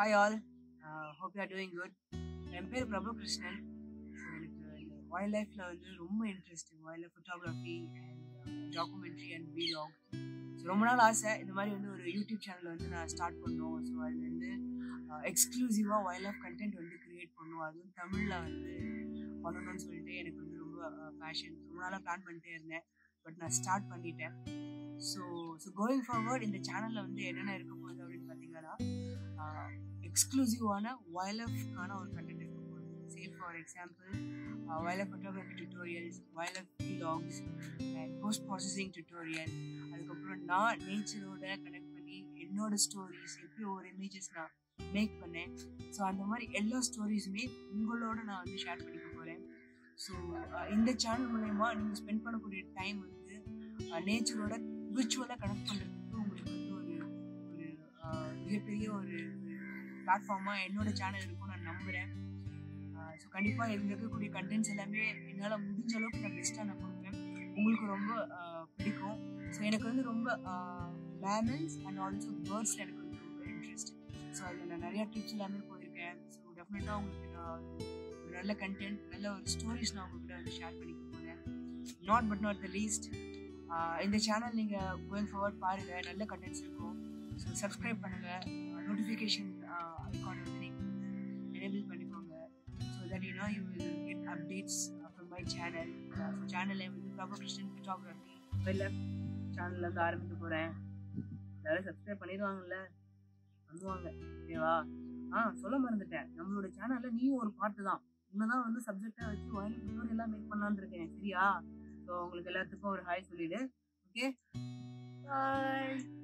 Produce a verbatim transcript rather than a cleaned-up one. Hi all, uh, hope you are doing good. My name is Prabhu Krishnan and uh, wildlife is very interesting, wildlife photography and uh, documentary and vlog. So I last a YouTube channel and start pannu. So I will uh, exclusive wildlife content create pannu. Adhu Tamil la follow on sollite enakku romba passion. So I plan pannite irundhen but I start panniten. So so going forward in the channel la vende enna irukku podhu appdi pathingala exclusive ana wildlife kana or content irukku podhu. Say for example uh, wildlife photography tutorials, wildlife vlogs and post processing tutorial. அதுக்கப்புறம் நான் நேச்சரோட connect பண்ணி என்னோட stories எப்படி ஒரு images நான் make பண்ணேன். So அந்த மாதிரி எல்லா ஸ்டோரிஸுமே உங்களோட நான் வந்து ஷேர் பண்ணிக்க போகிறேன். ஸோ இந்த சேனல் மூலயமா நீங்கள் ஸ்பெண்ட் பண்ணக்கூடிய டைம் வந்து நேச்சரோட விர்ச்சுவலாக கனெக்ட் பண்ணுறதுக்கு உங்களுக்கு வந்து ஒரு ஒரு மிகப்பெரிய ஒரு பிளாட்ஃபார்மாக என்னோட சேனல் இருக்கும் நான் நம்புகிறேன். ஸோ கண்டிப்பாக இதில் இருக்கக்கூடிய கண்டென்ட்ஸ் எல்லாமே என்னால் முடிஞ்ச அளவுக்கு நான் பெஸ்ட்டாக நான் கொடுப்பேன். உங்களுக்கு ரொம்ப பிடிக்கும். ஸோ எனக்கு வந்து ரொம்ப மேனல்ஸ் அண்ட் ஆல்சோ பேர்ட்ஸில் எனக்கு வந்து ரொம்ப இன்ட்ரெஸ்ட். ஸோ அதில் நான் நிறையா டிப்ஸ் எல்லாமே போயிருக்கேன். ஸோ டெஃபினட்டாக உங்களுக்கு நான் ஒரு நல்ல கண்டென்ட், நல்ல ஒரு ஸ்டோரிஸ் நான் உங்கள்கிட்ட வந்து ஷேர் பண்ணிக்க போகிறேன். Not but not the least, இந்த சேனல் நீங்கள் கோயிங் ஃபார்வர்ட் பாருங்கள், நல்ல கண்டென்ட்ஸ் இருக்கும். ஸோ சப்ஸ்கிரைப் பண்ணுங்கள், நோட்டிஃபிகேஷன் ஐக்கான் வந்து நீங்கள் எனேபிள் பண்ணிக்கோங்க. So that you know you will get updates from my channel. So சேனலில் வந்து பிரபு கிருஷ்ணன் ஃபோட்டோகிராஃபி இல்லை சேனலில் வந்து ஆரம்பிக்க போகிறேன். எல்லாரும் சப்ஸ்கிரைப் பண்ணிடுவாங்கல்ல, பண்ணுவாங்க ஓகேவா? ஆ சொல்ல மறந்துட்டேன், நம்மளோட சேனலில் நீயும் ஒரு பார்ட்டு தான். இன்னும் தான் வந்து சப்ஜெக்டாக வச்சு வாயில் ஃபுட்டோர் எல்லாம் மேக் பண்ணலான்னு இருக்கேன். சரியா? ஸோ உங்களுக்கு எல்லாத்துக்கும் ஒரு ஹாய் சொல்லிவிடு. ஓகே, பாய்.